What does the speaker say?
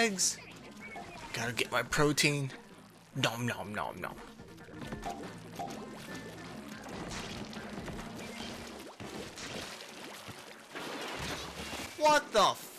eggs. Gotta get my protein. Nom nom nom nom. What the f?